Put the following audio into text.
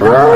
Wow.